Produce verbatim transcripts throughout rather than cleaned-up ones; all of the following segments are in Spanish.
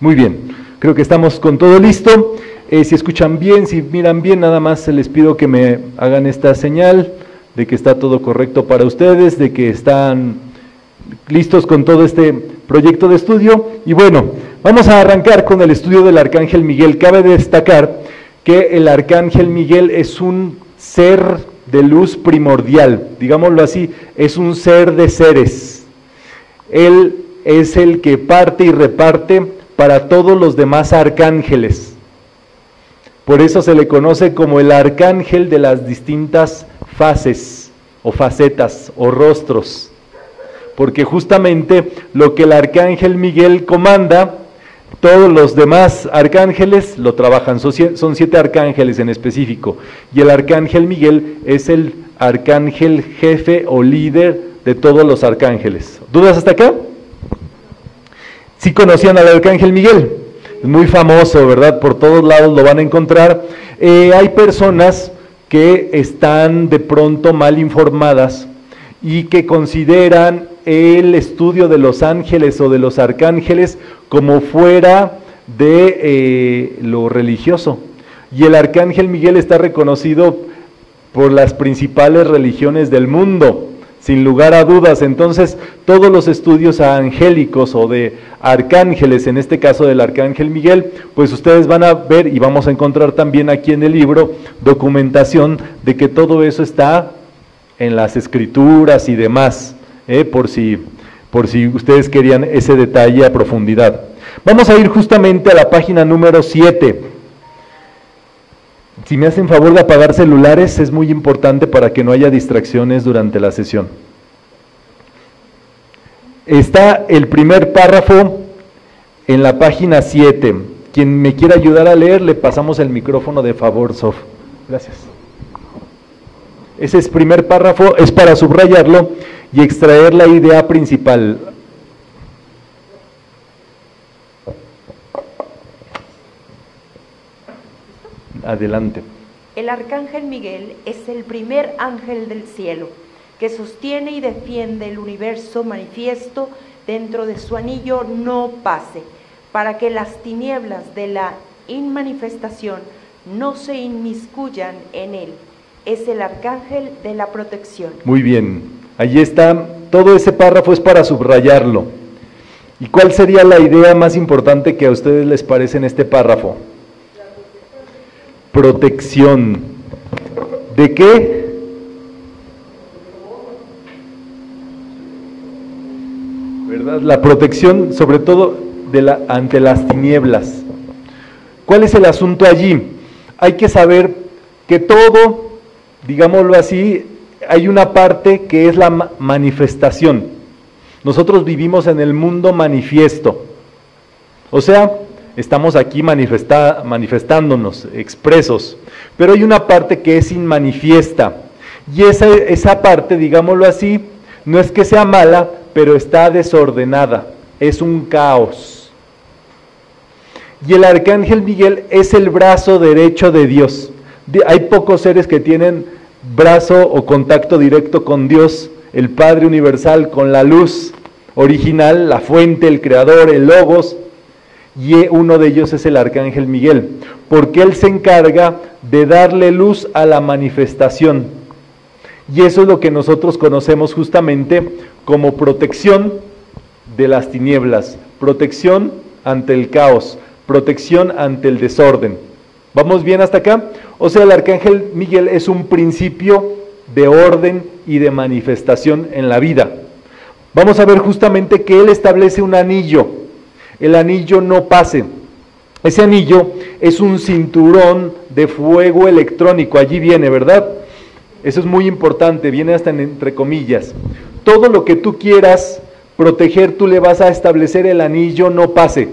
Muy bien, creo que estamos con todo listo. Eh, si escuchan bien, si miran bien, nada más les pido que me hagan esta señal de que está todo correcto para ustedes, de que están listos con todo este proyecto de estudio. Y bueno, vamos a arrancar con el estudio del Arcángel Miguel. Cabe destacar que el Arcángel Miguel es un ser de luz primordial, digámoslo así, es un ser de seres. Él es el que parte y reparte para todos los demás arcángeles. Por eso se le conoce como el arcángel de las distintas fases, o facetas, o rostros. Porque justamente lo que el Arcángel Miguel comanda, todos los demás arcángeles lo trabajan. Son siete arcángeles en específico. Y el Arcángel Miguel es el arcángel jefe o líder de todos los arcángeles. ¿Dudas hasta acá? ¿Sí conocían al Arcángel Miguel? Es muy famoso, ¿verdad? Por todos lados lo van a encontrar. Eh, hay personas que están de pronto mal informadas y que consideran el estudio de los ángeles o de los arcángeles como fuera de eh, lo religioso. Y el Arcángel Miguel está reconocido por las principales religiones del mundo, sin lugar a dudas. Entonces, todos los estudios angélicos o de arcángeles, en este caso del Arcángel Miguel, pues ustedes van a ver, y vamos a encontrar también aquí en el libro, documentación de que todo eso está en las escrituras y demás, eh, por si, por si ustedes querían ese detalle a profundidad. Vamos a ir justamente a la página número siete. Si me hacen favor de apagar celulares, es muy importante para que no haya distracciones durante la sesión. Está el primer párrafo en la página siete. Quien me quiera ayudar a leer, le pasamos el micrófono de favor, Sof. Gracias. Ese es primer párrafo, es para subrayarlo y extraer la idea principal. Adelante. El Arcángel Miguel es el primer ángel del cielo, que sostiene y defiende el universo manifiesto dentro de su anillo no pase, para que las tinieblas de la inmanifestación no se inmiscuyan en él. Es el arcángel de la protección. Muy bien, allí está, todo ese párrafo es para subrayarlo. ¿Y cuál sería la idea más importante que a ustedes les parece en este párrafo? Protección. ¿De qué? ¿Verdad? La protección, sobre todo, de la, ante las tinieblas. ¿Cuál es el asunto allí? Hay que saber que todo, digámoslo así, hay una parte que es la ma- manifestación. Nosotros vivimos en el mundo manifiesto. O sea, estamos aquí manifesta, manifestándonos, expresos, pero hay una parte que es inmanifiesta, y esa, esa parte, digámoslo así, no es que sea mala, pero está desordenada, es un caos. Y el Arcángel Miguel es el brazo derecho de Dios. De, hay pocos seres que tienen brazo o contacto directo con Dios, el Padre Universal, con la luz original, la fuente, el Creador, el Logos, y uno de ellos es el Arcángel Miguel, porque él se encarga de darle luz a la manifestación. Y eso es lo que nosotros conocemos justamente como protección de las tinieblas, protección ante el caos, protección ante el desorden. ¿Vamos bien hasta acá? O sea, el Arcángel Miguel es un principio de orden y de manifestación en la vida. Vamos a ver justamente que él establece un anillo. El anillo no pase. Ese anillo es un cinturón de fuego electrónico. Allí viene, ¿verdad? Eso es muy importante, viene hasta en entre comillas. Todo lo que tú quieras proteger, tú le vas a establecer el anillo no pase.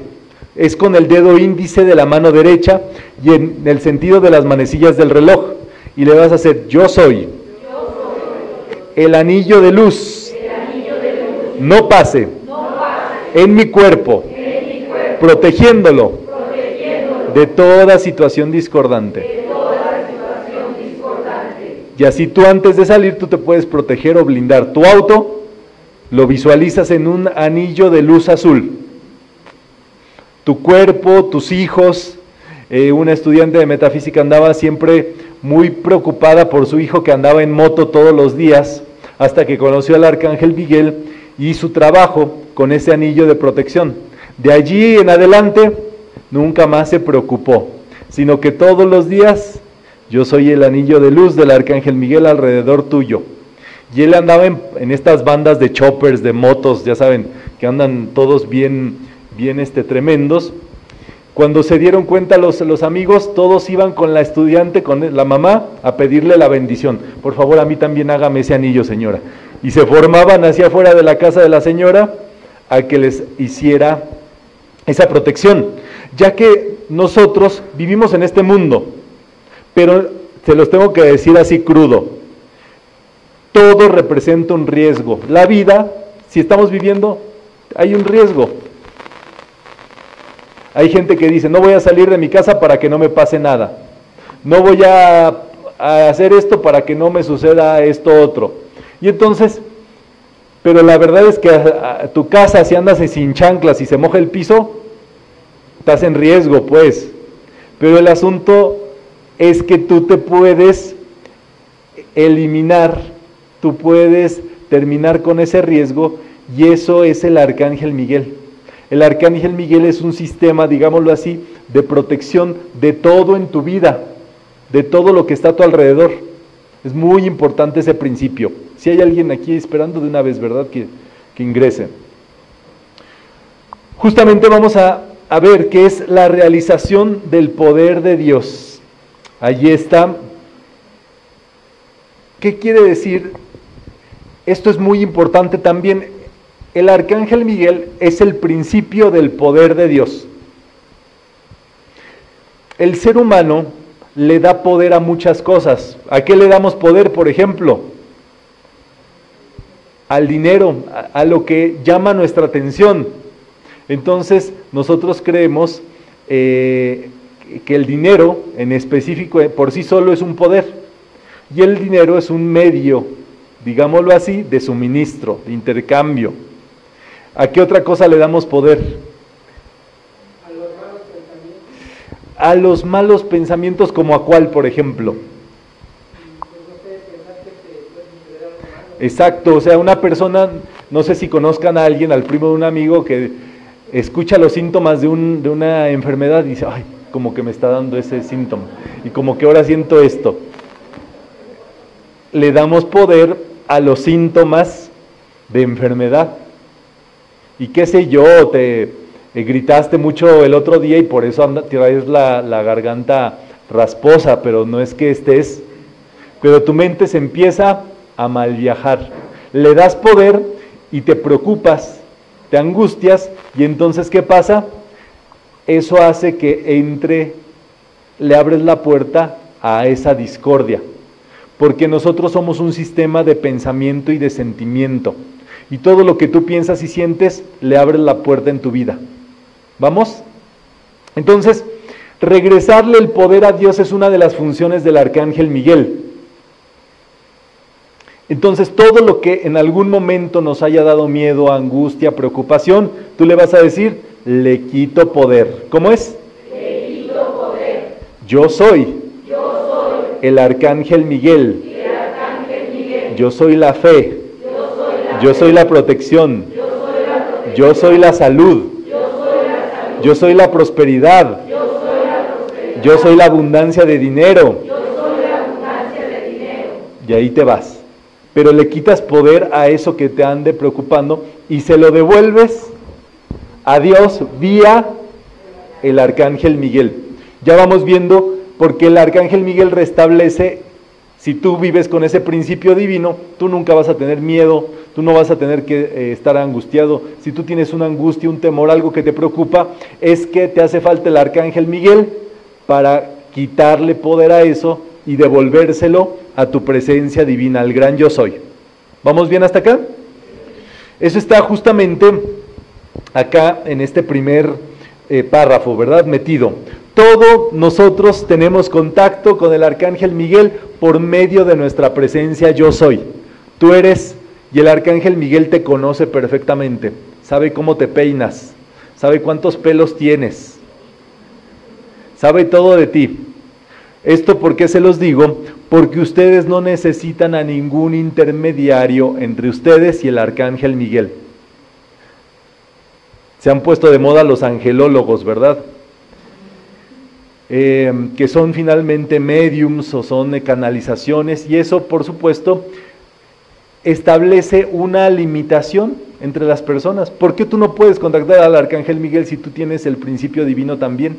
Es con el dedo índice de la mano derecha y en el sentido de las manecillas del reloj. Y le vas a hacer, yo soy, yo soy. El anillo de luz, el anillo de luz. No pase, no pase. En mi cuerpo. Protegiéndolo, protegiéndolo de toda situación discordante. De toda situación discordante. Y así tú, antes de salir, tú te puedes proteger o blindar. Tu auto lo visualizas en un anillo de luz azul. tu cuerpo, tus hijos. Eh, una estudiante de metafísica andaba siempre muy preocupada por su hijo que andaba en moto todos los días, hasta que conoció al Arcángel Miguel y su trabajo con ese anillo de protección. De allí en adelante nunca más se preocupó, sino que todos los días: yo soy el anillo de luz del Arcángel Miguel alrededor tuyo. Y él andaba en, en estas bandas de choppers, de motos, ya saben, que andan todos bien, bien este, tremendos. Cuando se dieron cuenta los, los amigos, todos iban con la estudiante, con la mamá, a pedirle la bendición. Por favor, a mí también hágame ese anillo, señora. Y se formaban hacia afuera de la casa de la señora a que les hiciera esa protección. Ya que nosotros vivimos en este mundo, pero se los tengo que decir así crudo, todo representa un riesgo. La vida, si estamos viviendo, hay un riesgo. Hay gente que dice: no voy a salir de mi casa para que no me pase nada. No voy a, a hacer esto para que no me suceda esto otro. Y entonces, pero la verdad es que a, a tu casa, si andas sin chanclas y se moja el piso, estás en riesgo, pues. Pero el asunto es que tú te puedes eliminar, tú puedes terminar con ese riesgo, y eso es el Arcángel Miguel. El Arcángel Miguel es un sistema, digámoslo así, de protección de todo en tu vida, de todo lo que está a tu alrededor. Es muy importante ese principio. Si hay alguien aquí esperando de una vez, ¿verdad?, que, que ingrese. Justamente vamos a, a ver qué es la realización del poder de Dios. Allí está. ¿Qué quiere decir? Esto es muy importante también. El Arcángel Miguel es el principio del poder de Dios. El ser humano le da poder a muchas cosas. ¿A qué le damos poder, por ejemplo? Al dinero, a, a lo que llama nuestra atención. Entonces, nosotros creemos eh, que el dinero, en específico, por sí solo es un poder. Y el dinero es un medio, digámoslo así, de suministro, de intercambio. ¿A qué otra cosa le damos poder? A los malos pensamientos. A los malos pensamientos, ¿como a cuál, por ejemplo? Pues no sé, pensar que te puedes considerar malo. Exacto, o sea, una persona, no sé si conozcan a alguien, al primo de un amigo que escucha los síntomas de, un, de una enfermedad y dice: ay, como que me está dando ese síntoma, y como que ahora siento esto. Le damos poder a los síntomas de enfermedad. Y qué sé yo, te eh, gritaste mucho el otro día y por eso anda, traes la, la garganta rasposa, pero no es que estés, pero tu mente se empieza a mal viajar. Le das poder y te preocupas, te angustias, y entonces ¿qué pasa? Eso hace que entre, le abres la puerta a esa discordia, porque nosotros somos un sistema de pensamiento y de sentimiento. Y todo lo que tú piensas y sientes, le abres la puerta en tu vida. ¿Vamos? Entonces, regresarle el poder a Dios es una de las funciones del Arcángel Miguel. Entonces, todo lo que en algún momento nos haya dado miedo, angustia, preocupación, tú le vas a decir: le quito poder. ¿Cómo es? Le quito poder. Yo soy. Yo soy. El Arcángel Miguel. El Arcángel Miguel. Yo soy la fe. Yo soy la protección, yo soy la, protección. Yo soy la salud, yo soy la, salud. Yo soy la prosperidad, yo soy la, prosperidad. Yo soy la abundancia de dinero, yo soy la abundancia de dinero. Y ahí te vas, pero le quitas poder a eso que te ande preocupando y se lo devuelves a Dios vía el Arcángel Miguel. Ya vamos viendo, porque el Arcángel Miguel restablece. Si tú vives con ese principio divino, tú nunca vas a tener miedo, tú no vas a tener que eh, estar angustiado. Si tú tienes una angustia, un temor, algo que te preocupa, es que te hace falta el Arcángel Miguel para quitarle poder a eso y devolvérselo a tu presencia divina, al gran yo soy. ¿Vamos bien hasta acá? Eso está justamente acá en este primer eh, párrafo, ¿verdad? Metido. Todos nosotros tenemos contacto con el Arcángel Miguel por medio de nuestra presencia yo soy. Tú eres, y el Arcángel Miguel te conoce perfectamente, sabe cómo te peinas, sabe cuántos pelos tienes, sabe todo de ti. Esto, ¿por qué se los digo? Porque ustedes no necesitan a ningún intermediario entre ustedes y el Arcángel Miguel. Se han puesto de moda los angelólogos, ¿verdad? Eh, que son finalmente mediums o son canalizaciones, y eso, por supuesto, establece una limitación entre las personas. ¿Por qué tú no puedes contactar al Arcángel Miguel si tú tienes el principio divino también?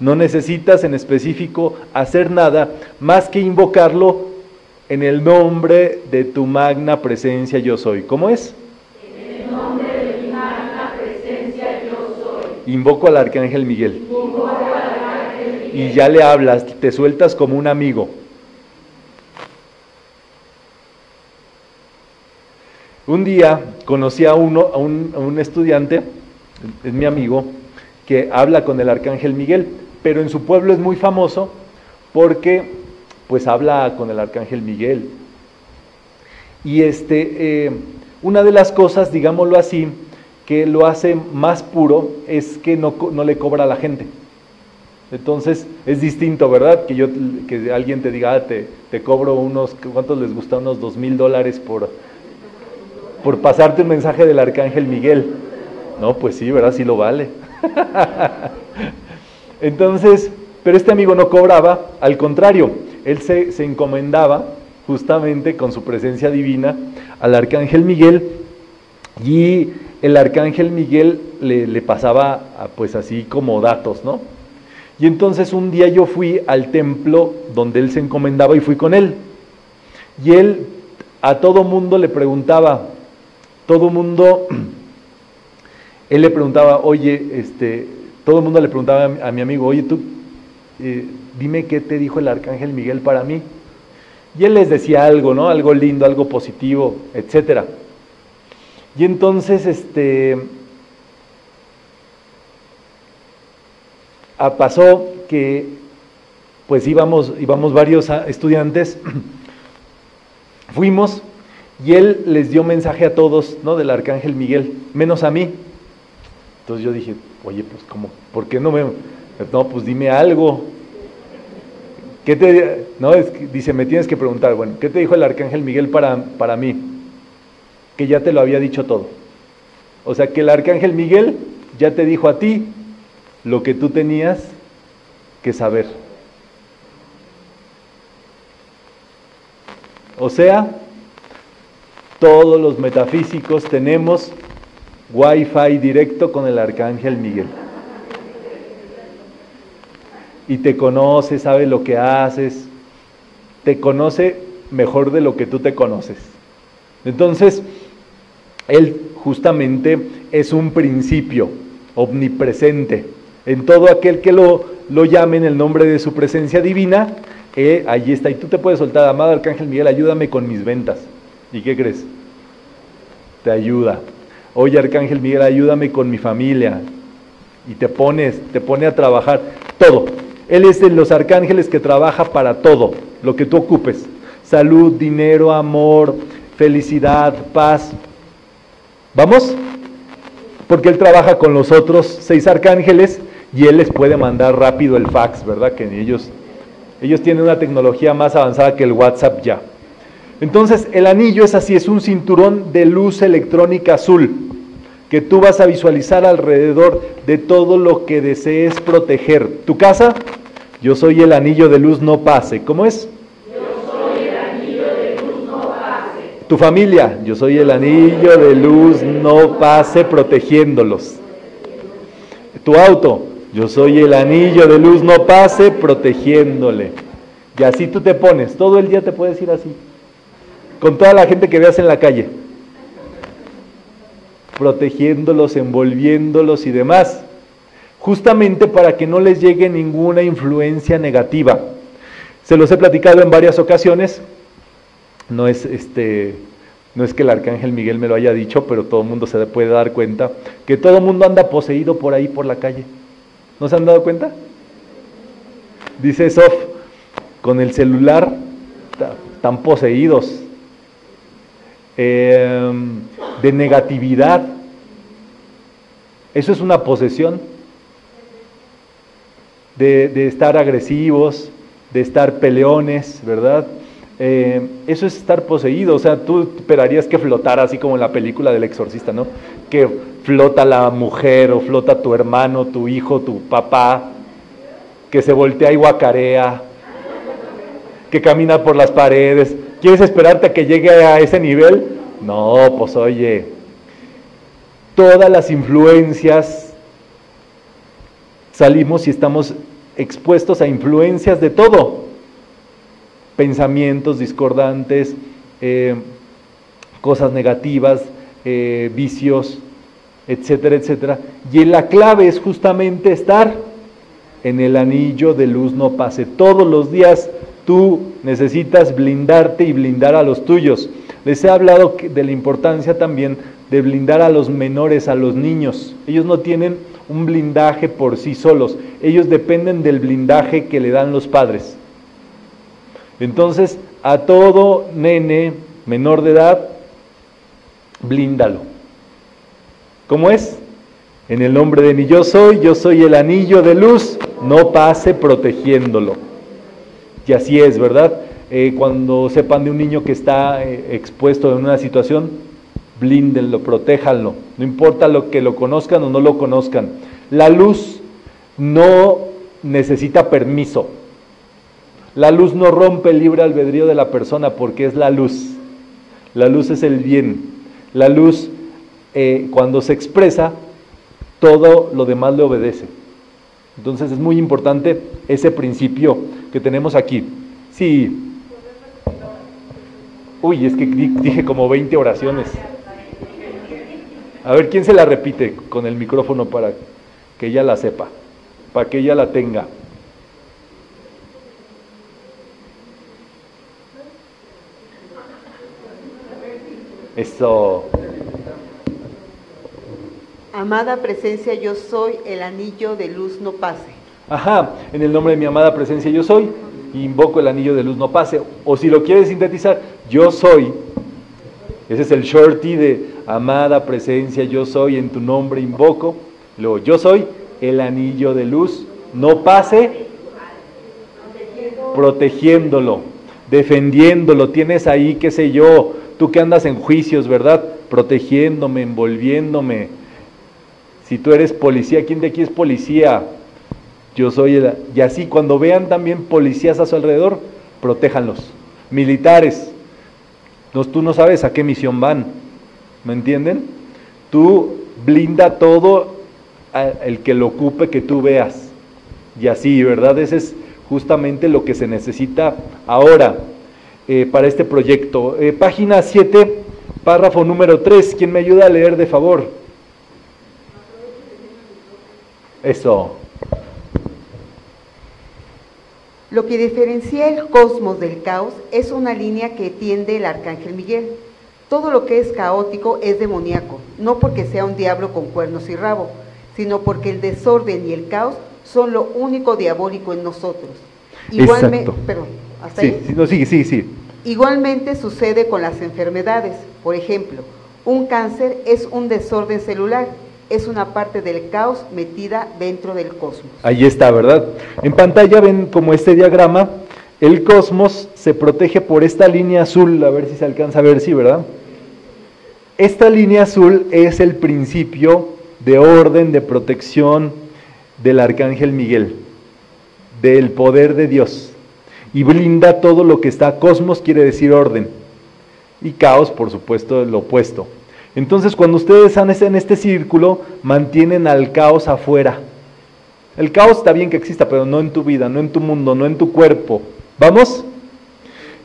No necesitas en específico hacer nada más que invocarlo en el nombre de tu magna presencia yo soy. ¿Cómo es? En el nombre de mi magna presencia yo soy. Invoco al Arcángel Miguel. Invoco al Arcángel Miguel. Y ya le hablas, te sueltas como un amigo. Un día conocí a, uno, a, un, a un estudiante, es mi amigo, que habla con el Arcángel Miguel. Pero en su pueblo es muy famoso porque pues habla con el Arcángel Miguel. Y este, eh, una de las cosas, digámoslo así, que lo hace más puro es que no, no le cobra a la gente. Entonces es distinto, ¿verdad? Que, yo, que alguien te diga, ah, te, te cobro unos, ¿cuántos les gusta? Unos dos mil dólares por, por pasarte un mensaje del Arcángel Miguel. No, pues sí, ¿verdad? Sí lo vale. Entonces, pero este amigo no cobraba, al contrario, él se, se encomendaba justamente con su presencia divina al Arcángel Miguel, y el Arcángel Miguel le, le pasaba pues así como datos, ¿no? Y entonces un día yo fui al templo donde él se encomendaba y fui con él, y él a todo mundo le preguntaba, todo mundo, él le preguntaba, oye, este... todo el mundo le preguntaba a mi amigo, oye, tú, eh, dime qué te dijo el Arcángel Miguel para mí. Y él les decía algo, ¿no? Algo lindo, algo positivo, etcétera. Y entonces, este, ah, pasó que, pues íbamos, íbamos varios estudiantes, fuimos, y él les dio mensaje a todos, ¿no? Del Arcángel Miguel, menos a mí. Entonces yo dije, oye, pues como, ¿por qué no me...? No, pues dime algo. ¿Qué te...? No, es que, dice, me tienes que preguntar, bueno, ¿qué te dijo el Arcángel Miguel para, para mí? Que ya te lo había dicho todo. O sea, que el Arcángel Miguel ya te dijo a ti lo que tú tenías que saber. O sea, todos los metafísicos tenemos Wi-Fi directo con el Arcángel Miguel. Y te conoce, sabe lo que haces, te conoce mejor de lo que tú te conoces. Entonces, él justamente es un principio omnipresente. En todo aquel que lo, lo llame en el nombre de su presencia divina, eh, allí está. Y tú te puedes soltar, amado Arcángel Miguel, ayúdame con mis ventas. ¿Y qué crees? Te ayuda. Oye, Arcángel Miguel, ayúdame con mi familia. Y te pones, te pone a trabajar todo. Él es de los arcángeles que trabaja para todo, lo que tú ocupes. Salud, dinero, amor, felicidad, paz. ¿Vamos? Porque él trabaja con los otros seis arcángeles y él les puede mandar rápido el fax, ¿verdad? Que ellos, ellos tienen una tecnología más avanzada que el WhatsApp ya. Entonces, el anillo es así, es un cinturón de luz electrónica azul, que tú vas a visualizar alrededor de todo lo que desees proteger. ¿Tu casa? Yo soy el anillo de luz, no pase. ¿Cómo es? Yo soy el anillo de luz, no pase. ¿Tu familia? Yo soy el anillo de luz, no pase, protegiéndolos. ¿Tu auto? Yo soy el anillo de luz, no pase, protegiéndole. Y así tú te pones, todo el día te puedes ir así, con toda la gente que veas en la calle, protegiéndolos, envolviéndolos y demás, justamente para que no les llegue ninguna influencia negativa. Se los he platicado en varias ocasiones, no es, este, no es que el Arcángel Miguel me lo haya dicho, pero todo el mundo se puede dar cuenta, que todo el mundo anda poseído por ahí, por la calle. ¿No se han dado cuenta? Dice Sof, con el celular están poseídos, Eh, de negatividad, Eso es una posesión de, de estar agresivos, de estar peleones, ¿verdad? Eh, eso es estar poseído. O sea, tú esperarías que flotara así como en la película del exorcista, ¿no? Que flota la mujer o flota tu hermano, tu hijo, tu papá, que se voltea y guacarea, que camina por las paredes. ¿Quieres esperarte a que llegue a ese nivel? No, pues oye, todas las influencias salimos y estamos expuestos a influencias de todo. Pensamientos discordantes, eh, cosas negativas, eh, vicios, etcétera, etcétera. Y la clave es justamente estar en el anillo de luz no pase. Todos los días tú necesitas blindarte y blindar a los tuyos. Les he hablado de la importancia también de blindar a los menores, a los niños. Ellos no tienen un blindaje por sí solos. Ellos dependen del blindaje que le dan los padres. Entonces, a todo nene menor de edad, blíndalo. ¿Cómo es? En el nombre de mi yo soy, yo soy el anillo de luz, no pase, protegiéndolo. Y así es, ¿verdad? Eh, cuando sepan de un niño que está eh, expuesto en una situación, blíndenlo, protéjanlo. No importa lo que lo conozcan o no lo conozcan. La luz no necesita permiso. La luz no rompe el libre albedrío de la persona porque es la luz. La luz es el bien. La luz, eh, cuando se expresa, todo lo demás le obedece. Entonces es muy importante ese principio que tenemos aquí. Sí. Uy, es que dije como veinte oraciones. A ver, ¿quién se la repite con el micrófono para que ella la sepa? Para que ella la tenga. Eso. Amada presencia, yo soy, el anillo de luz no pase. Ajá, en el nombre de mi amada presencia yo soy, invoco el anillo de luz no pase. O si lo quieres sintetizar, yo soy. Ese es el shorty de amada presencia yo soy, en tu nombre invoco. Luego, yo soy, el anillo de luz no pase, protegiéndolo, defendiéndolo. Tienes ahí, qué sé yo, tú que andas en juicios, ¿verdad? Protegiéndome, envolviéndome. Si tú eres policía, ¿quién de aquí es policía? Yo soy el... Y así, cuando vean también policías a su alrededor, protéjanlos. Militares, no, tú no sabes a qué misión van, ¿me entienden? Tú blinda todo el que lo ocupe, que tú veas. Y así, ¿verdad? Ese es justamente lo que se necesita ahora. Eh, para este proyecto. Eh, página siete, párrafo número tres, ¿quién me ayuda a leer, de favor? Eso. Lo que diferencia el cosmos del caos es una línea que tiende el Arcángel Miguel. Todo lo que es caótico es demoníaco, no porque sea un diablo con cuernos y rabo, sino porque el desorden y el caos son lo único diabólico en nosotros. Igualmente, perdón. Sí, sí, no, sí, sí, sí. Igualmente sucede con las enfermedades. Por ejemplo, un cáncer es un desorden celular, es una parte del caos metida dentro del cosmos. Ahí está, ¿verdad? En pantalla ven como este diagrama, el cosmos se protege por esta línea azul, a ver si se alcanza a ver, sí, ¿verdad? Esta línea azul es el principio de orden, de protección del Arcángel Miguel, del poder de Dios. Y blinda todo lo que está, cosmos quiere decir orden, y caos, por supuesto, lo opuesto. Entonces, cuando ustedes están en este círculo, mantienen al caos afuera. El caos está bien que exista, pero no en tu vida, no en tu mundo, no en tu cuerpo. ¿Vamos?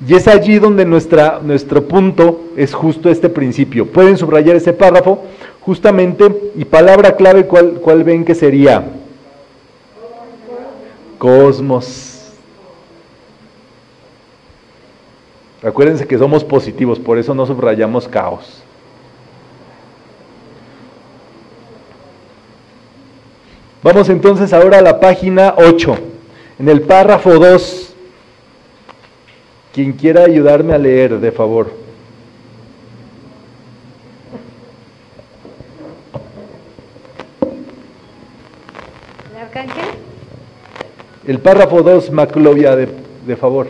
Y es allí donde nuestra, nuestro punto es justo este principio. Pueden subrayar ese párrafo, justamente, y palabra clave, ¿cuál, cuál ven que sería? Cosmos. Acuérdense que somos positivos, por eso no subrayamos caos. Vamos entonces ahora a la página ocho, en el párrafo dos. Quien quiera ayudarme a leer, de favor. El párrafo dos, Maclovia, de, de favor.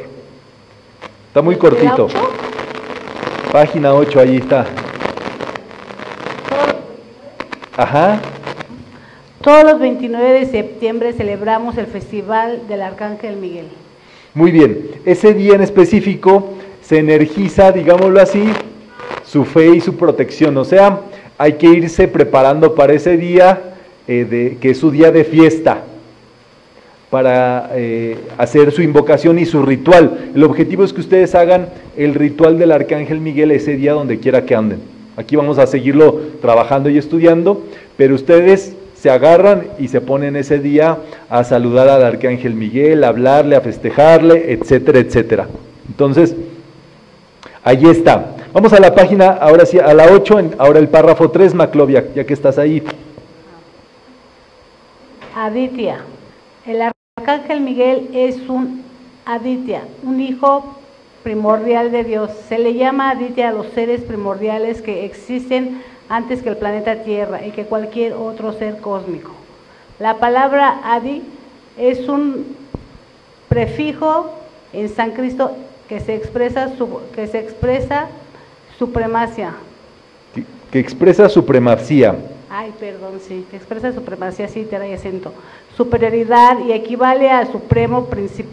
Está muy cortito. Página ocho, ahí está. Ajá. Todos los veintinueve de septiembre celebramos el Festival del Arcángel Miguel. Muy bien. Ese día en específico se energiza, digámoslo así, su fe y su protección. O sea, hay que irse preparando para ese día, eh, de, que es su día de fiesta, para eh, hacer su invocación y su ritual. El objetivo es que ustedes hagan el ritual del Arcángel Miguel ese día donde quiera que anden. Aquí vamos a seguirlo trabajando y estudiando, pero ustedes se agarran y se ponen ese día a saludar al Arcángel Miguel, a hablarle, a festejarle, etcétera, etcétera. Entonces, ahí está. Vamos a la página, ahora sí, a la ocho, en, ahora el párrafo tres, Maclovia, ya que estás ahí. Aditya. El Arcángel Miguel es un Aditya, un hijo primordial de Dios. Se le llama Aditya a los seres primordiales que existen antes que el planeta Tierra y que cualquier otro ser cósmico. La palabra Adi es un prefijo en Sancristo que se expresa su, que se expresa supremacía. Que, que expresa supremacía. Ay, perdón, sí, que expresa supremacía, sí, te da acento. Superioridad y equivale a supremo princip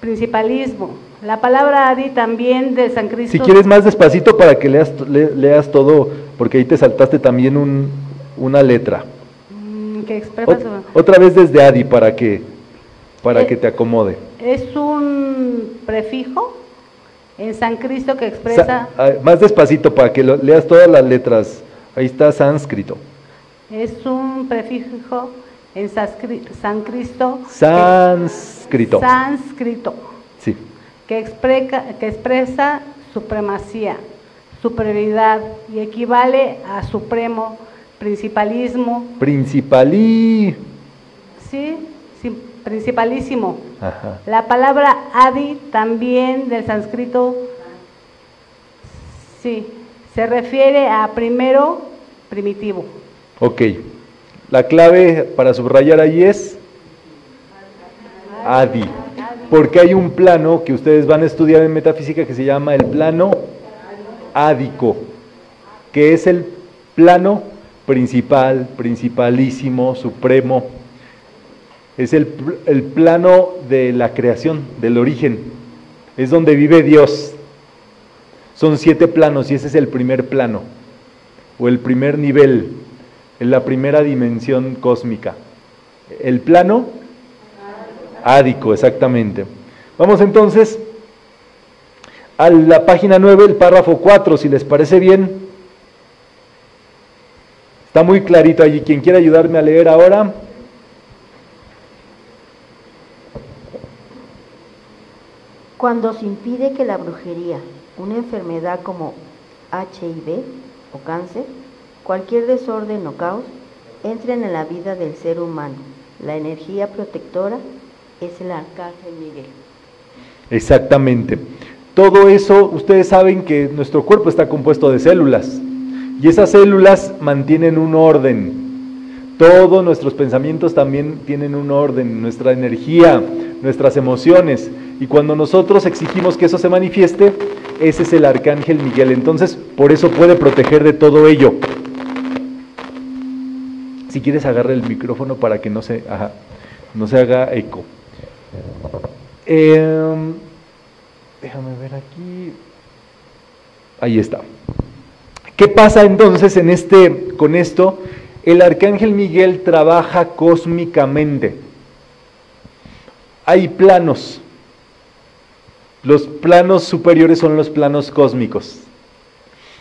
principalismo. La palabra Adi también de San Cristo. Si quieres más despacito para que leas, le, leas todo, porque ahí te saltaste también un, una letra. Mm, que expresa Ot, su... Otra vez desde Adi para que, para es, que te acomode. Es un prefijo en San Cristo que expresa. Sa más despacito para que lo, leas todas las letras. Ahí está sánscrito. Es un prefijo en San Cristo. Sánscrito. Sánscrito. Sí. Que, expreca, que expresa supremacía, superioridad y equivale a supremo, principalismo. Principalí. Sí, sí, principalísimo. Ajá. La palabra Adi también del sánscrito. Sí, se refiere a primero, primitivo. Ok, la clave para subrayar ahí es Adi, porque hay un plano que ustedes van a estudiar en metafísica que se llama el plano ádico, que es el plano principal, principalísimo, supremo, es el, el plano de la creación, del origen, es donde vive Dios. Son siete planos y ese es el primer plano, o el primer nivel, en la primera dimensión cósmica, el plano ádico, exactamente. Vamos entonces a la página nueve, el párrafo cuatro, si les parece bien. Está muy clarito allí, quien quiera ayudarme a leer ahora. Cuando se impide que la brujería, una enfermedad como H I V o cáncer, cualquier desorden o caos entren en la vida del ser humano, la energía protectora es el Arcángel Miguel. Exactamente. Todo eso, ustedes saben que nuestro cuerpo está compuesto de células y esas células mantienen un orden. Todos nuestros pensamientos también tienen un orden, nuestra energía, nuestras emociones, y cuando nosotros exigimos que eso se manifieste, ese es el Arcángel Miguel. Entonces, por eso puede proteger de todo ello. Si quieres agarra el micrófono para que no se, ajá, no se haga eco. Eh, déjame ver aquí. Ahí está. ¿Qué pasa entonces en este, con esto? El Arcángel Miguel trabaja cósmicamente. Hay planos. Los planos superiores son los planos cósmicos.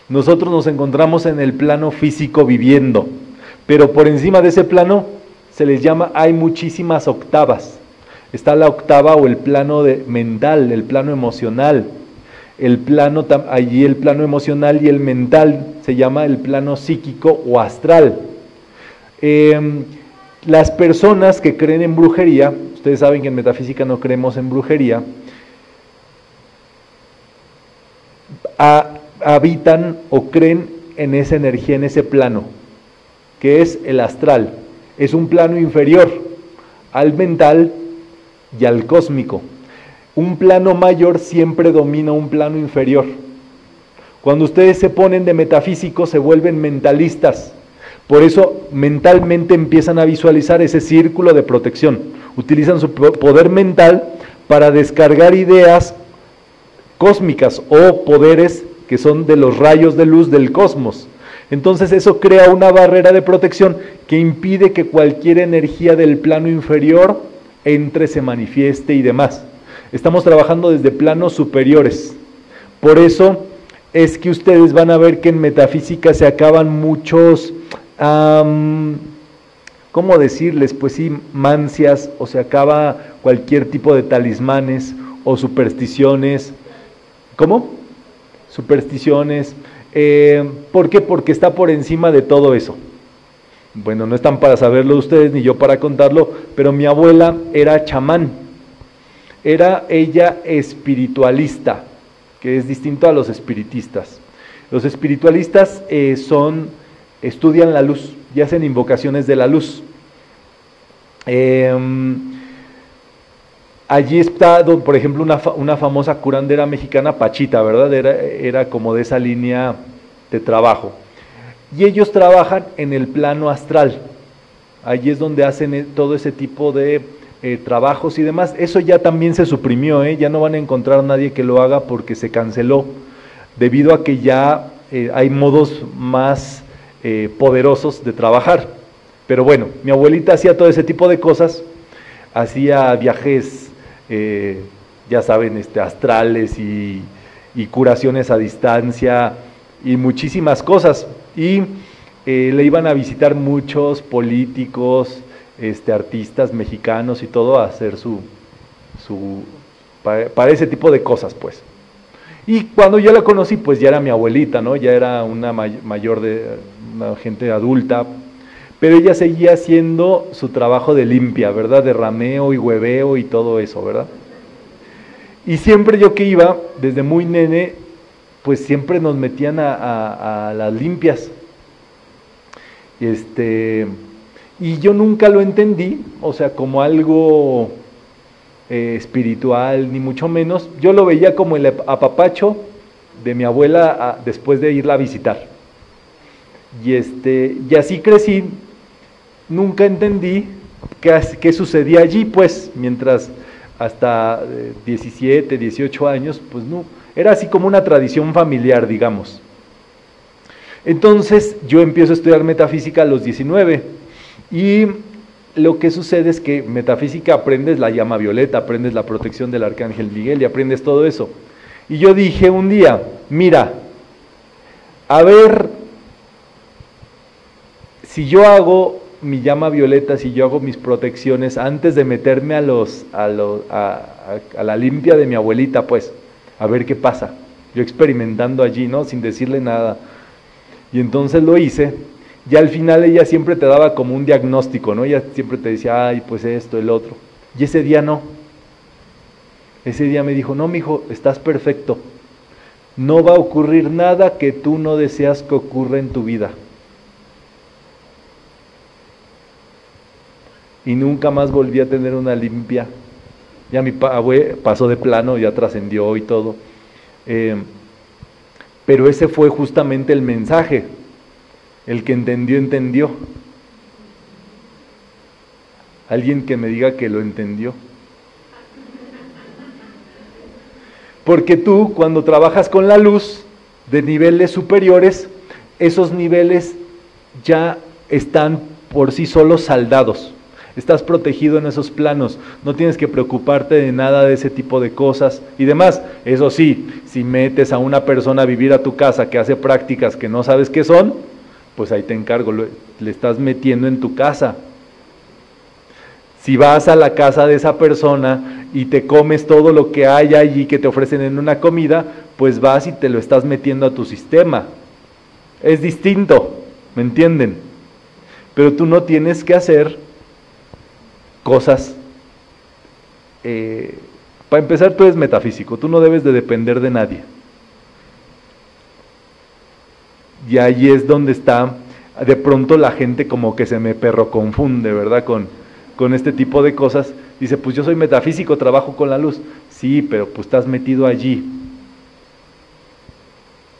Nosotros nos encontramos en el plano físico viviendo. Pero por encima de ese plano se les llama, hay muchísimas octavas. Está la octava o el plano de, mental, el plano emocional. El plano, allí el plano emocional y el mental se llama el plano psíquico o astral. Eh, las personas que creen en brujería, ustedes saben que en metafísica no creemos en brujería, a, habitan o creen en esa energía, en ese plano, que es el astral, es un plano inferior al mental, y al cósmico. Un plano mayor siempre domina un plano inferior. Cuando ustedes se ponen de metafísicos, se vuelven mentalistas. Por eso mentalmente empiezan a visualizar ese círculo de protección. Utilizan su poder mental para descargar ideas cósmicas o poderes que son de los rayos de luz del cosmos. Entonces eso crea una barrera de protección que impide que cualquier energía del plano inferior entre, se manifieste y demás. Estamos trabajando desde planos superiores. Por eso es que ustedes van a ver que en metafísica se acaban muchos, um, ¿cómo decirles? Pues sí, mancias, o se acaba cualquier tipo de talismanes o supersticiones. ¿Cómo? Supersticiones. Eh, ¿Por qué? Porque está por encima de todo eso. Bueno, no están para saberlo ustedes, ni yo para contarlo, pero mi abuela era chamán. Era ella espiritualista, que es distinto a los espiritistas. Los espiritualistas eh, son, estudian la luz y hacen invocaciones de la luz. Eh, allí está, por ejemplo, una, una famosa curandera mexicana, Pachita, ¿verdad? Era, era como de esa línea de trabajo. Y ellos trabajan en el plano astral. Allí es donde hacen todo ese tipo de Eh, trabajos y demás. Eso ya también se suprimió, ¿eh? Ya no van a encontrar a nadie que lo haga porque se canceló, debido a que ya eh, hay modos más eh, poderosos de trabajar. Pero bueno, mi abuelita hacía todo ese tipo de cosas, hacía viajes, eh, ya saben, este, astrales y, y curaciones a distancia y muchísimas cosas, y eh, le iban a visitar muchos políticos, Este, artistas mexicanos y todo, a hacer su, su para, para ese tipo de cosas, pues. Y cuando yo la conocí, pues ya era mi abuelita, ¿no? Ya era una may, mayor de, una gente adulta, pero ella seguía haciendo su trabajo de limpia, ¿verdad? De rameo y hueveo y todo eso, ¿verdad? Y siempre yo que iba, desde muy nene, pues siempre nos metían a, a, a las limpias. Este... Y yo nunca lo entendí, o sea, como algo eh, espiritual, ni mucho menos. Yo lo veía como el apapacho de mi abuela a, después de irla a visitar. Y, este, y así crecí, nunca entendí qué, qué sucedía allí, pues, mientras hasta eh, diecisiete, dieciocho años, pues no, era así como una tradición familiar, digamos. Entonces, yo empiezo a estudiar metafísica a los diecinueve. Y lo que sucede es que metafísica aprendes la llama violeta, aprendes la protección del Arcángel Miguel y aprendes todo eso. Y yo dije un día, mira, a ver, si yo hago mi llama violeta, si yo hago mis protecciones antes de meterme a, los, a, los, a, a, a la limpia de mi abuelita, pues, a ver qué pasa. Yo experimentando allí, ¿no? Sin decirle nada. Y entonces lo hice. Y al final ella siempre te daba como un diagnóstico, ¿no? Ella siempre te decía, ay, pues esto, el otro. Y ese día no. Ese día me dijo, no, mijo, estás perfecto. No va a ocurrir nada que tú no deseas que ocurra en tu vida. Y nunca más volví a tener una limpia. Ya mi abuelo pasó de plano, ya trascendió y todo. Eh, pero ese fue justamente el mensaje. El que entendió, entendió. Alguien que me diga que lo entendió. Porque tú, cuando trabajas con la luz de niveles superiores, esos niveles ya están por sí solos saldados. Estás protegido en esos planos, no tienes que preocuparte de nada de ese tipo de cosas y demás. Eso sí, si metes a una persona a vivir a tu casa que hace prácticas que no sabes qué son, pues ahí te encargo, le estás metiendo en tu casa. Si vas a la casa de esa persona y te comes todo lo que hay allí que te ofrecen en una comida, pues vas y te lo estás metiendo a tu sistema. Es distinto, ¿me entienden? Pero tú no tienes que hacer cosas. Eh, para empezar, tú eres metafísico, tú no debes de depender de nadie. Y ahí es donde está, de pronto la gente como que se me perro confunde, ¿verdad? Con, con este tipo de cosas, Dice, pues yo soy metafísico, trabajo con la luz. Sí, pero pues estás metido allí.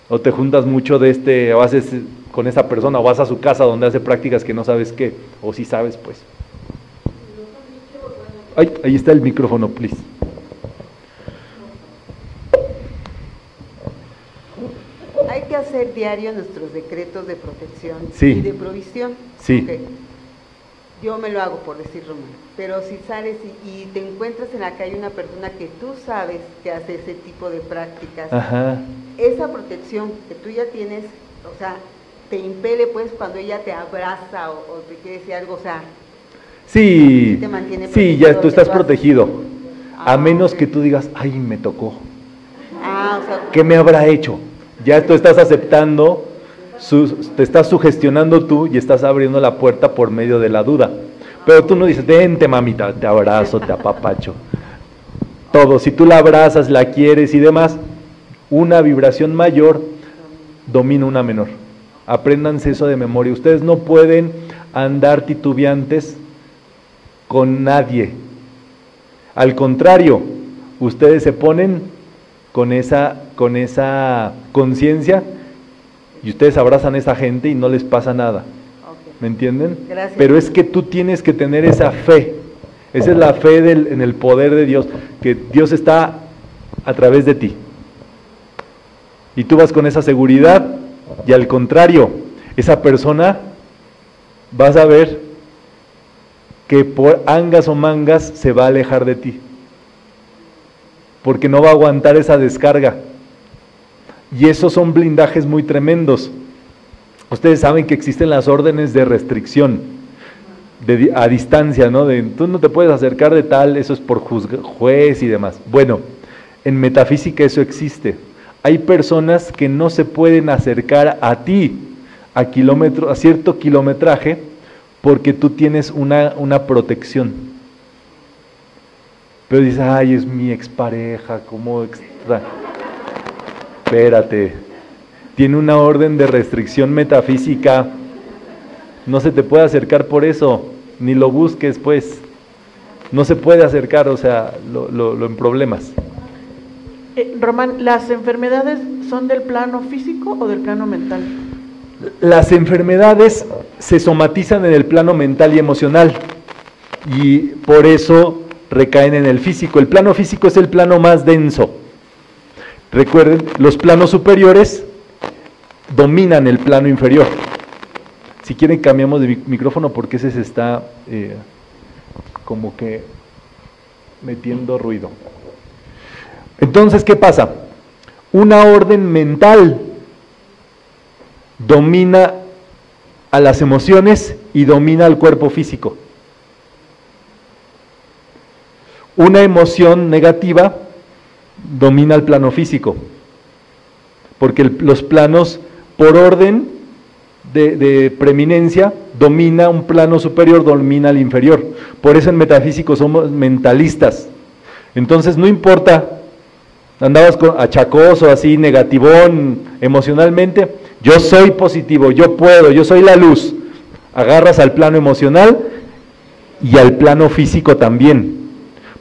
O te juntas mucho de este, o haces con esa persona, o vas a su casa donde hace prácticas que no sabes qué, o sí sabes, pues. Ay, ahí está el micrófono, please. Hay que hacer diario nuestros decretos de protección sí. y de provisión. Sí. Okay. Yo me lo hago, por decir, Román. Pero si sales y, y te encuentras en la calle una persona que tú sabes que hace ese tipo de prácticas, ajá, esa protección que tú ya tienes, o sea, te impele, pues, cuando ella te abraza o, o te quiere decir algo, o sea, sí, te mantiene protegido, sí, ya tú estás protegido. Ah, a menos okay. que tú digas, ay, me tocó. Ah, o sea, ¿qué me habrá hecho? Ya tú estás aceptando, te estás sugestionando tú y estás abriendo la puerta por medio de la duda. Pero tú no dices, vente mamita, te abrazo, te apapacho. Todo, si tú la abrazas, la quieres y demás, una vibración mayor domina una menor. Apréndanse eso de memoria. Ustedes no pueden andar titubeantes con nadie. Al contrario, ustedes se ponen con esa con esa conciencia y ustedes abrazan a esa gente y no les pasa nada. Okay. ¿Me entienden? Gracias. Pero es que tú tienes que tener esa fe. Esa es la fe del, en el poder de Dios, que Dios está a través de ti. Y tú vas con esa seguridad y al contrario, esa persona vas a ver que por angas o mangas se va a alejar de ti. Porque no va a aguantar esa descarga. Y esos son blindajes muy tremendos. Ustedes saben que existen las órdenes de restricción, de, a distancia, ¿no? De, tú no te puedes acercar de tal, eso es por juzga, juez y demás. Bueno, en metafísica eso existe. Hay personas que no se pueden acercar a ti a, kilómetro, a cierto kilometraje porque tú tienes una, una protección. Pero dices, ay, es mi expareja, ¿cómo extra...? Espérate, tiene una orden de restricción metafísica, no se te puede acercar por eso, ni lo busques pues, no se puede acercar, o sea, lo, lo, lo en problemas. Eh, Román, ¿las enfermedades son del plano físico o del plano mental? Las enfermedades se somatizan en el plano mental y emocional, y por eso recaen en el físico. El plano físico es el plano más denso. Recuerden, los planos superiores dominan el plano inferior. Si quieren cambiamos de micrófono porque ese se está eh, como que metiendo ruido. Entonces, ¿qué pasa? Una orden mental domina a las emociones y domina al cuerpo físico. Una emoción negativa domina el plano físico, porque el, los planos por orden de, de preeminencia domina un plano superior, domina el inferior. Por eso en metafísico somos mentalistas. Entonces no importa, andabas con achacoso, así negativón emocionalmente, yo soy positivo, yo puedo, yo soy la luz. Agarras al plano emocional y al plano físico también.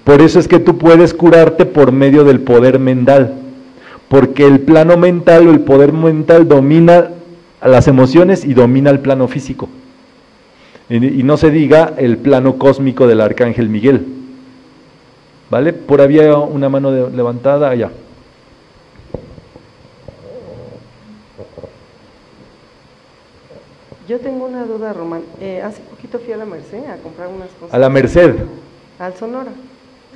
Por eso es que tú puedes curarte por medio del poder mental, porque el plano mental o el poder mental domina a las emociones y domina el plano físico. Y, y no se diga el plano cósmico del Arcángel Miguel. ¿Vale? Por ahí había una mano de, levantada allá. Yo tengo una duda, Román. Eh, hace poquito fui a la Merced a comprar unas cosas. ¿A la Merced? Al Sonora.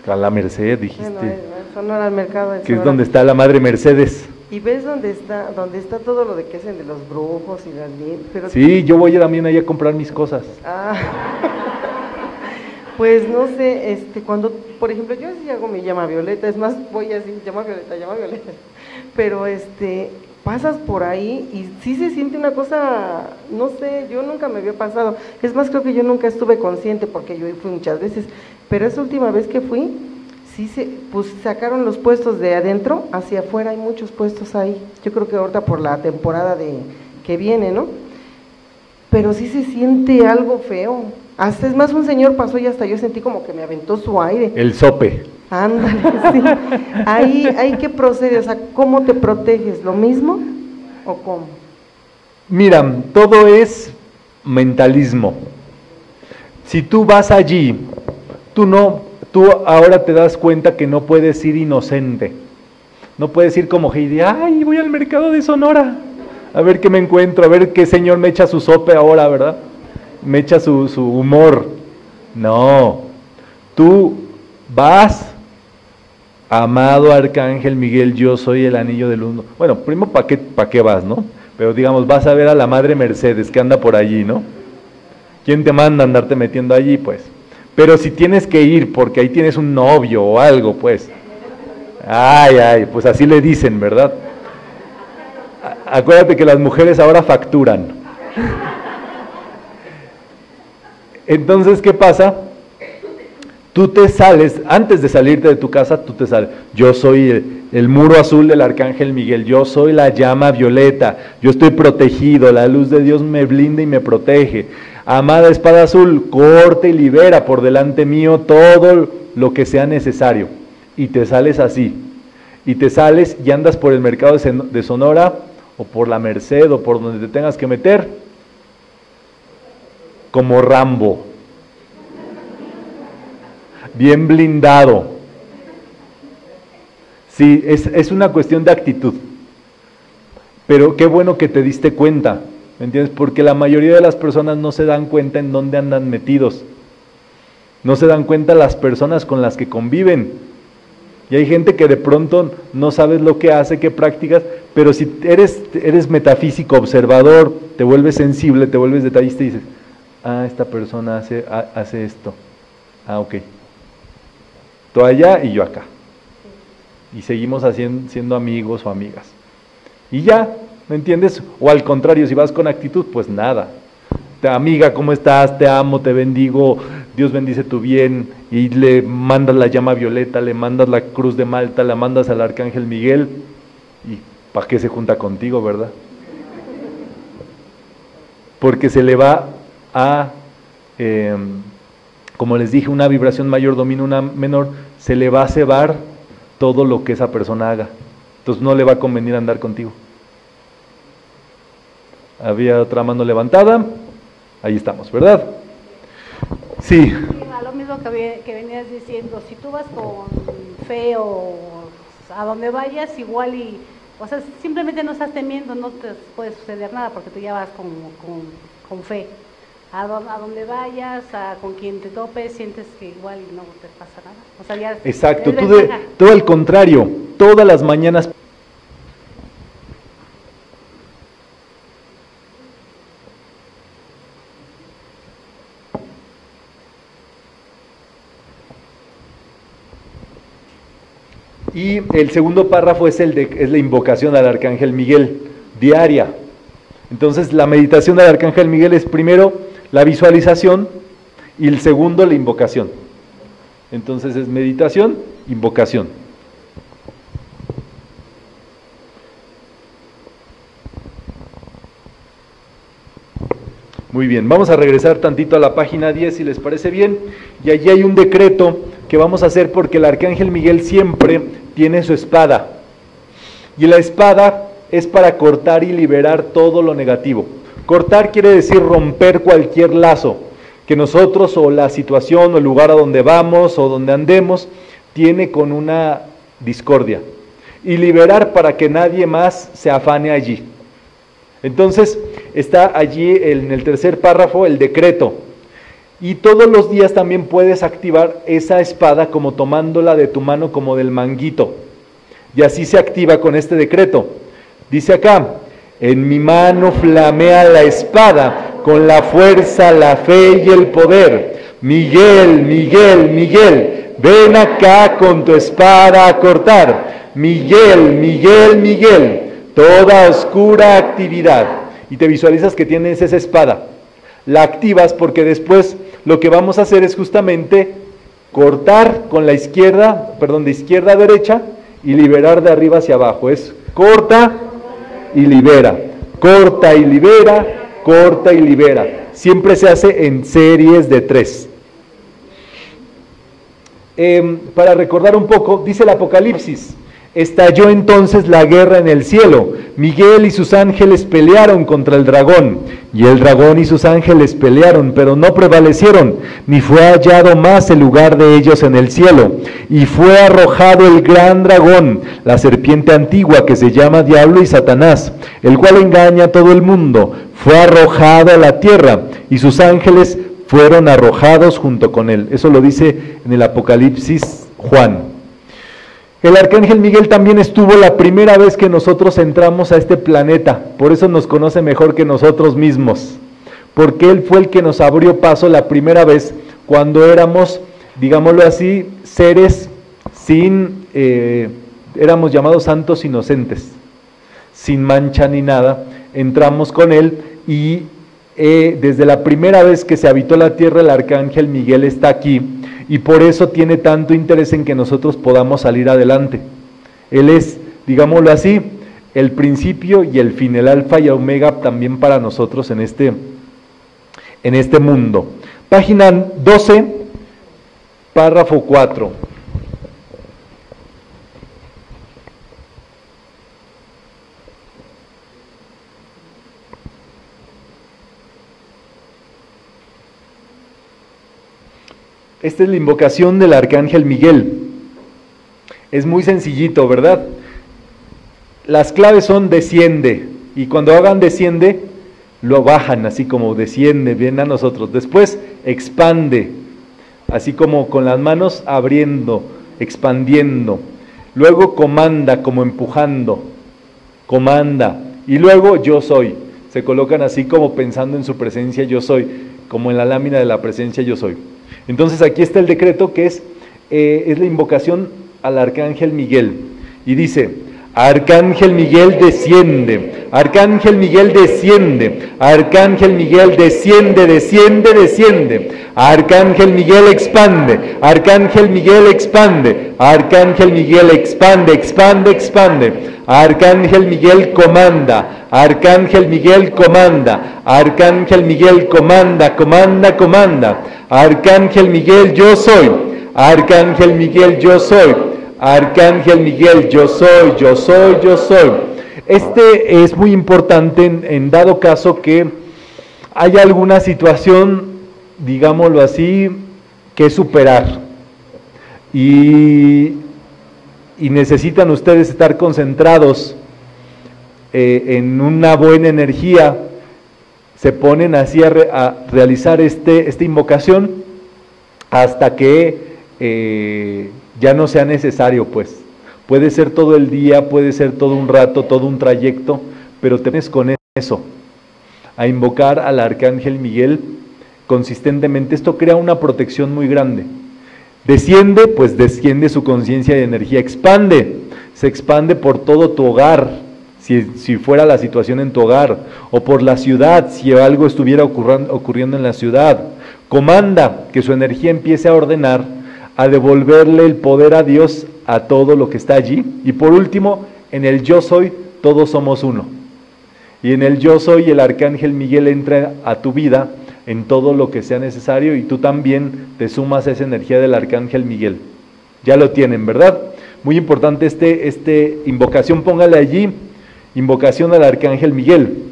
A la Merced, dijiste. Bueno, el Sonora, al mercado de Sonora. Que es donde está la Madre Mercedes. Y ves donde está, donde está todo lo de que hacen de los brujos y las pero sí, yo voy también ahí a comprar mis cosas. Ah. Pues no sé, este, cuando, por ejemplo, yo así hago mi llama violeta, es más, voy así, llama violeta, llama violeta. Pero este, pasas por ahí y sí se siente una cosa, no sé, yo nunca me había pasado. Es más, creo que yo nunca estuve consciente porque yo fui muchas veces. Pero esa última vez que fui, sí se, pues sacaron los puestos de adentro hacia afuera, hay muchos puestos ahí. Yo creo que ahorita por la temporada de que viene, ¿no? Pero sí se siente algo feo. Hasta es más, un señor pasó y hasta yo sentí como que me aventó su aire. El sope. Ándale, sí. Ahí, ahí que procede, o sea, ¿cómo te proteges? ¿Lo mismo o cómo? Mira, todo es mentalismo. Si tú vas allí, tú no, tú ahora te das cuenta que no puedes ir inocente. No puedes ir como Heidi, ay, voy al mercado de Sonora, a ver qué me encuentro, a ver qué señor me echa su sope ahora, ¿verdad? Me echa su, su humor. No, tú vas, amado Arcángel Miguel, yo soy el anillo del uno. Bueno, primo, ¿para qué, pa qué vas, no? Pero digamos, vas a ver a la madre Mercedes que anda por allí, ¿no? ¿Quién te manda a andarte metiendo allí, pues? Pero si tienes que ir porque ahí tienes un novio o algo, pues. Ay, ay, pues así le dicen, ¿verdad? Acuérdate que las mujeres ahora facturan. Entonces, ¿qué pasa? Tú te sales, antes de salirte de tu casa, tú te sales. Yo soy el, el muro azul del Arcángel Miguel, yo soy la llama violeta, yo estoy protegido, la luz de Dios me blinda y me protege. Amada espada azul, corta y libera por delante mío todo lo que sea necesario. Y te sales así, y te sales y andas por el mercado de Sonora, o por la Merced, o por donde te tengas que meter, como Rambo, bien blindado. Sí, es, es una cuestión de actitud, pero qué bueno que te diste cuenta, ¿me entiendes? Porque la mayoría de las personas no se dan cuenta en dónde andan metidos, no se dan cuenta las personas con las que conviven. Y hay gente que de pronto no sabes lo que hace, qué practicas, pero si eres, eres metafísico, observador, te vuelves sensible, te vuelves detallista y dices, ah, esta persona hace, ah, hace esto, ah, ok, tú allá y yo acá, y seguimos haciendo, siendo amigos o amigas, y ya, ¿me entiendes? O al contrario, si vas con actitud, pues nada, amiga, ¿cómo estás? Te amo, te bendigo, Dios bendice tu bien, y le mandas la llama violeta, le mandas la cruz de Malta, la mandas al Arcángel Miguel, y ¿para qué se junta contigo, verdad? Porque se le va a, eh, como les dije, una vibración mayor domina una menor, se le va a cebar todo lo que esa persona haga, entonces no le va a convenir andar contigo. Había otra mano levantada. Ahí estamos, ¿verdad? Sí. Sí, a lo mismo que, que venías diciendo, si tú vas con fe o a donde vayas, igual y, o sea, simplemente no estás temiendo, no te puede suceder nada porque tú ya vas con, con, con fe. A, do, a donde vayas, a, con quien te topes, sientes que igual no te pasa nada. O sea, ya, exacto, tú de, todo al contrario, todas las mañanas... Y el segundo párrafo es, el de, es la invocación al Arcángel Miguel, diaria. Entonces, la meditación del Arcángel Miguel es primero la visualización y el segundo la invocación. Entonces, es meditación, invocación. Muy bien, vamos a regresar tantito a la página diez, si les parece bien. Y allí hay un decreto que vamos a hacer porque el Arcángel Miguel siempre tiene su espada. Y la espada es para cortar y liberar todo lo negativo. Cortar quiere decir romper cualquier lazo que nosotros o la situación o el lugar a donde vamos o donde andemos tiene con una discordia. Y liberar para que nadie más se afane allí. Entonces, está allí en el tercer párrafo el decreto. Y todos los días también puedes activar esa espada como tomándola de tu mano, como del manguito. Y así se activa con este decreto. Dice acá, en mi mano flamea la espada con la fuerza, la fe y el poder. Miguel, Miguel, Miguel, ven acá con tu espada a cortar. Miguel, Miguel, Miguel. Toda oscura actividad, y te visualizas que tienes esa espada, la activas porque después lo que vamos a hacer es justamente cortar con la izquierda, perdón, de izquierda a derecha y liberar de arriba hacia abajo, es corta y libera, corta y libera, corta y libera. Siempre se hace en series de tres. Eh, para recordar un poco, dice el Apocalipsis: estalló entonces la guerra en el cielo. Miguel y sus ángeles pelearon contra el dragón, y el dragón y sus ángeles pelearon, pero no prevalecieron, ni fue hallado más el lugar de ellos en el cielo. Y fue arrojado el gran dragón, la serpiente antigua, que se llama Diablo y Satanás, el cual engaña a todo el mundo. Fue arrojado a la tierra, y sus ángeles fueron arrojados junto con él. Eso lo dice en el Apocalipsis Juan. El Arcángel Miguel también estuvo la primera vez que nosotros entramos a este planeta, por eso nos conoce mejor que nosotros mismos, porque él fue el que nos abrió paso la primera vez cuando éramos, digámoslo así, seres sin, eh, éramos llamados santos inocentes, sin mancha ni nada. Entramos con él y eh, desde la primera vez que se habitó la tierra, el Arcángel Miguel está aquí. Y por eso tiene tanto interés en que nosotros podamos salir adelante. Él es, digámoslo así, el principio y el fin, el alfa y omega también para nosotros en este, en este mundo. Página doce, párrafo cuatro. Esta es la invocación del Arcángel Miguel. Es muy sencillito, ¿verdad? Las claves son desciende, y cuando hagan desciende, lo bajan, así como desciende, viene a nosotros. Después expande, así como con las manos abriendo, expandiendo. Luego comanda, como empujando, comanda. Y luego yo soy. Se colocan así como pensando en su presencia yo soy, como en la lámina de la presencia yo soy. Entonces aquí está el decreto que es, eh, es la invocación al Arcángel Miguel, y dice: Arcángel Miguel desciende, Arcángel Miguel desciende, Arcángel Miguel desciende, desciende, desciende, Arcángel Miguel expande, Arcángel Miguel expande, Arcángel Miguel expande, expande, expande, Arcángel Miguel comanda, Arcángel Miguel comanda, Arcángel Miguel comanda, comanda, comanda, Arcángel Miguel yo soy, Arcángel Miguel yo soy, Arcángel Miguel yo soy, yo soy, yo soy. Este es muy importante en, en dado caso que haya alguna situación, digámoslo así, que superar. Y, y necesitan ustedes estar concentrados eh, en una buena energía. Se ponen así a, re, a realizar este, esta invocación hasta que eh, ya no sea necesario, pues. Puede ser todo el día, puede ser todo un rato, todo un trayecto, pero te pones con eso, a invocar al Arcángel Miguel consistentemente. Esto crea una protección muy grande. Desciende, pues desciende su conciencia y energía. Expande, se expande por todo tu hogar, si, si fuera la situación en tu hogar, o por la ciudad, si algo estuviera ocurriendo, ocurriendo en la ciudad. Comanda, que su energía empiece a ordenar, a devolverle el poder a Dios, a todo lo que está allí. Y por último, en el yo soy, todos somos uno. Y en el yo soy, el Arcángel Miguel entra a tu vida, en todo lo que sea necesario, y tú también te sumas a esa energía del Arcángel Miguel. Ya lo tienen, ¿verdad? Muy importante este, este invocación, póngale allí, invocación al Arcángel Miguel.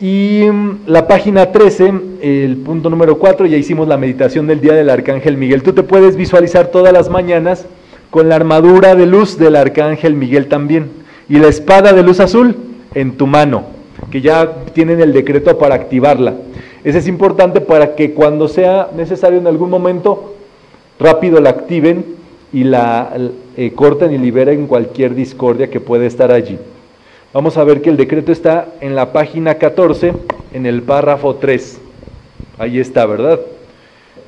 Y la página trece, el punto número cuatro, ya hicimos la meditación del día del Arcángel Miguel. Tú te puedes visualizar todas las mañanas con la armadura de luz del Arcángel Miguel también, y la espada de luz azul en tu mano, que ya tienen el decreto para activarla. Ese es importante para que cuando sea necesario en algún momento, rápido la activen y la eh, corten y liberen cualquier discordia que pueda estar allí. Vamos a ver que el decreto está en la página catorce, en el párrafo tres. Ahí está, ¿verdad?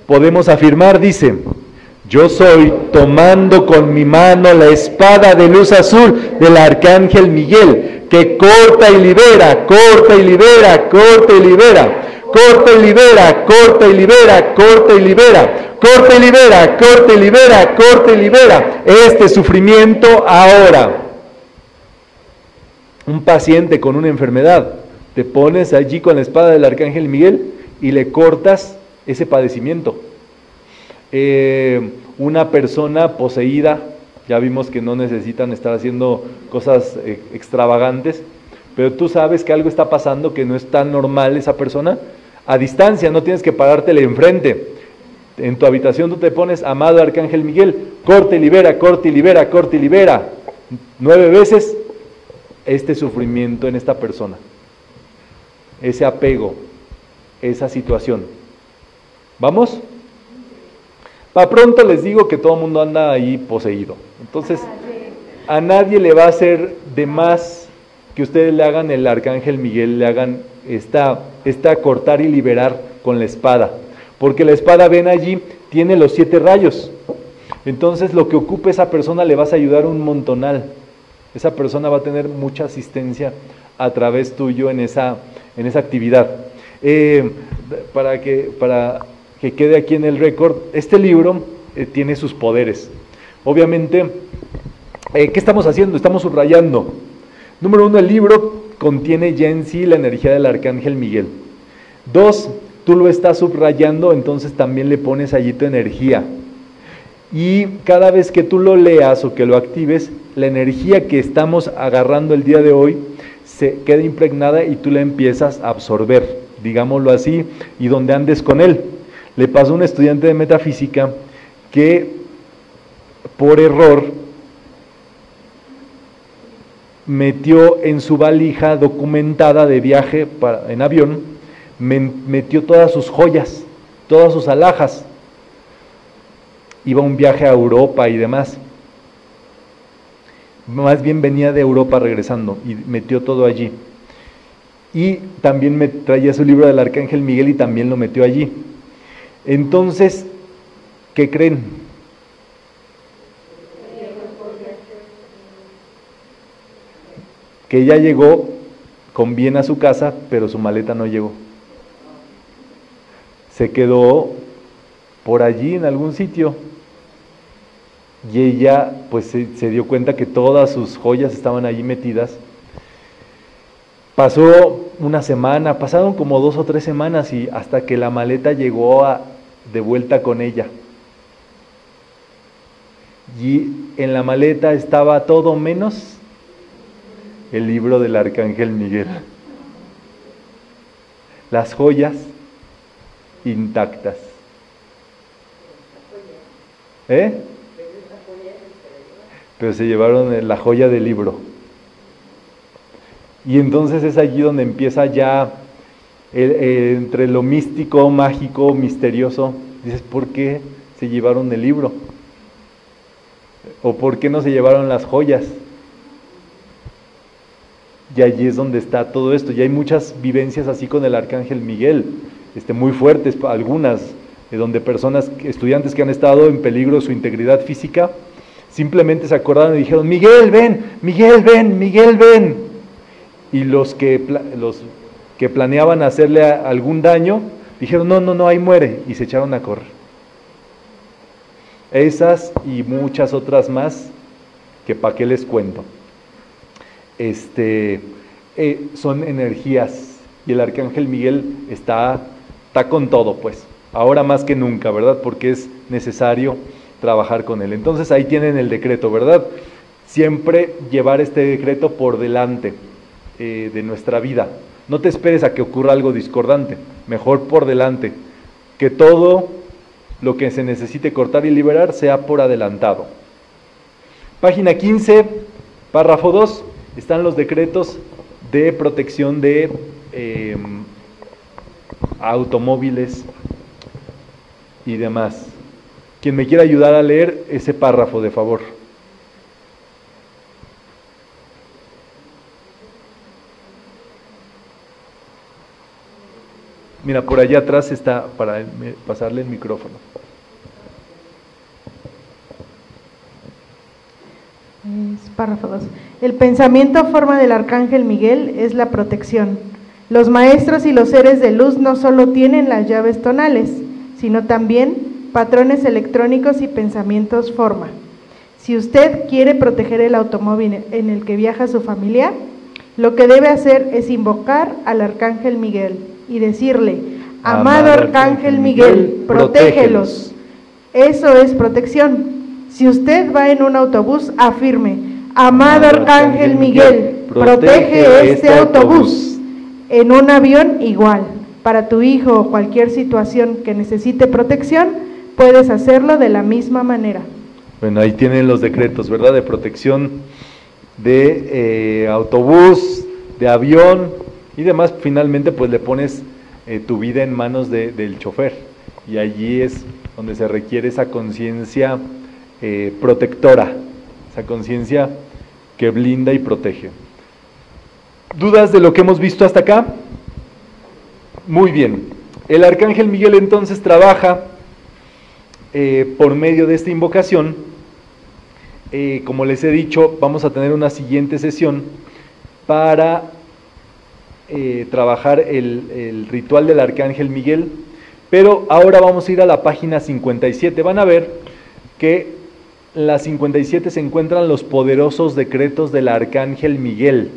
Podemos afirmar, dice: yo soy, tomando con mi mano la espada de luz azul del Arcángel Miguel, que corta y libera, corta y libera, corta y libera, corta y libera, corta y libera, corta y libera, corta y libera, corta y libera, corta y libera, este sufrimiento ahora. un paciente con una enfermedad, te pones allí con la espada del Arcángel Miguel y le cortas ese padecimiento. Eh, una persona poseída, ya vimos que no necesitan estar haciendo cosas eh, extravagantes, pero tú sabes que algo está pasando, que no es tan normal esa persona, a distancia, no tienes que parártele enfrente. En tu habitación tú te pones, amado Arcángel Miguel, corte, libera, corte, libera, corte, libera, nueve veces este sufrimiento en esta persona, ese apego, esa situación. ¿Vamos? Para pronto les digo que todo el mundo anda ahí poseído. Entonces, a nadie le va a hacer de más que ustedes le hagan el Arcángel Miguel, le hagan esta, esta cortar y liberar con la espada. Porque la espada, ven allí, tiene los siete rayos. Entonces, lo que ocupe esa persona le vas a ayudar un montonal. Esa persona va a tener mucha asistencia a través tuyo en esa, en esa actividad. Eh, para que... Para, que quede aquí en el récord, este libro eh, tiene sus poderes. Obviamente, eh, ¿qué estamos haciendo? Estamos subrayando. Número uno, el libro contiene ya en sí la energía del Arcángel Miguel. Dos, tú lo estás subrayando, entonces también le pones allí tu energía. Y cada vez que tú lo leas o que lo actives, la energía que estamos agarrando el día de hoy se queda impregnada y tú la empiezas a absorber, digámoslo así, y donde andes con él. Le pasó a un estudiante de metafísica que por error metió en su valija documentada de viaje para, en avión, metió todas sus joyas, todas sus alhajas. Iba a un viaje a Europa y demás. Más bien venía de Europa regresando y metió todo allí. Y también me traía su libro del Arcángel Miguel y también lo metió allí. Entonces, ¿qué creen? Que ya llegó con bien a su casa, pero su maleta no llegó. Se quedó por allí en algún sitio y ella pues se, se dio cuenta que todas sus joyas estaban allí metidas. Pasó una semana, pasaron como dos o tres semanas y hasta que la maleta llegó a... de vuelta con ella, y en la maleta estaba todo menos el libro del Arcángel Miguel, las joyas intactas. ¿Eh? Pero se llevaron la joya del libro, y entonces es allí donde empieza ya entre lo místico, mágico, misterioso. Dices, ¿por qué se llevaron el libro? ¿O por qué no se llevaron las joyas? Y allí es donde está todo esto. Y hay muchas vivencias así con el Arcángel Miguel, este, muy fuertes, algunas, donde personas, estudiantes que han estado en peligro de su integridad física, simplemente se acordaron y dijeron, Miguel, ven, Miguel, ven, Miguel, ven. Y los que... los que planeaban hacerle algún daño, dijeron, no, no, no, ahí muere, y se echaron a correr. Esas y muchas otras más, que para qué les cuento. Este, eh, son energías, y el Arcángel Miguel está, está con todo, pues, ahora más que nunca, ¿verdad? Porque es necesario trabajar con él. Entonces ahí tienen el decreto, ¿verdad? Siempre llevar este decreto por delante eh, de nuestra vida. No te esperes a que ocurra algo discordante, mejor por delante, que todo lo que se necesite cortar y liberar sea por adelantado. Página quince, párrafo dos, están los decretos de protección de eh, automóviles y demás. Quien me quiera ayudar a leer ese párrafo, de favor. Mira, por allá atrás está, para pasarle el micrófono. Es párrafo dos. El pensamiento a forma del Arcángel Miguel es la protección. Los maestros y los seres de luz no solo tienen las llaves tonales, sino también patrones electrónicos y pensamientos forma. Si usted quiere proteger el automóvil en el que viaja su familiar, Lo que debe hacer es invocar al Arcángel Miguel y decirle: amado Arcángel Miguel, protégelos. Eso es protección. Si usted va en un autobús, afirme: amado Arcángel Miguel, protege este autobús. En un avión, igual. Para tu hijo o cualquier situación que necesite protección, puedes hacerlo de la misma manera. Bueno, ahí tienen los decretos, ¿verdad? De protección de eh, autobús, de avión y demás. Finalmente, pues le pones eh, tu vida en manos de, del chofer, y allí es donde se requiere esa conciencia eh, protectora, esa conciencia que blinda y protege. ¿Dudas de lo que hemos visto hasta acá? Muy bien. El Arcángel Miguel entonces trabaja eh, por medio de esta invocación. Eh, como les he dicho, vamos a tener una siguiente sesión para eh, trabajar el, el ritual del Arcángel Miguel, pero ahora vamos a ir a la página cincuenta y siete. Van a ver que en la cincuenta y siete se encuentran los poderosos decretos del Arcángel Miguel.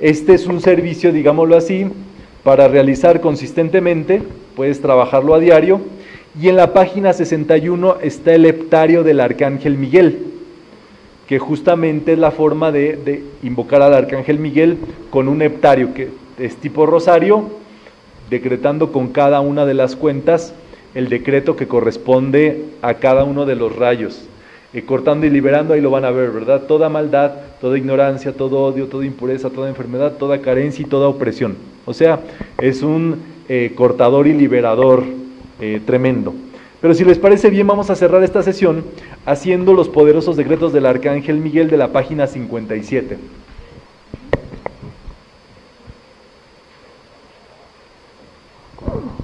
Este es un servicio, digámoslo así, para realizar consistentemente, puedes trabajarlo a diario, y en la página sesenta y uno está el heptario del Arcángel Miguel, que justamente es la forma de, de invocar al Arcángel Miguel con un heptario, que es tipo rosario, decretando con cada una de las cuentas el decreto que corresponde a cada uno de los rayos, eh, cortando y liberando. Ahí lo van a ver, ¿verdad? Toda maldad, toda ignorancia, todo odio, toda impureza, toda enfermedad, toda carencia y toda opresión. O sea, es un eh, cortador y liberador eh, tremendo. Pero si les parece bien, vamos a cerrar esta sesión haciendo los poderosos decretos del Arcángel Miguel de la página cincuenta y siete. Cool.